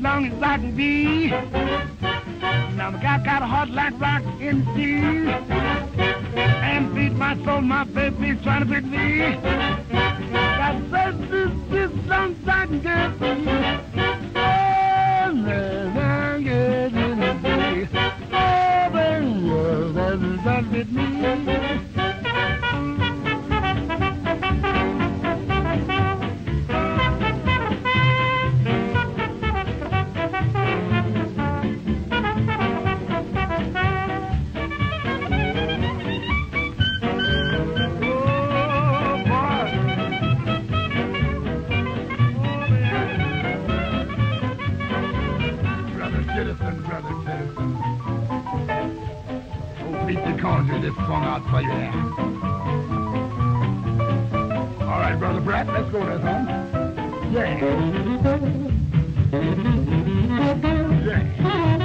Long as I can be. Now the guy got a heart like rock MC. And beat my soul, my baby's trying to beat me. God says this long as I can get. Oh, baby, that's trying to beat me. All right, right, Brother Brett, let's go to home. Yeah. Yeah.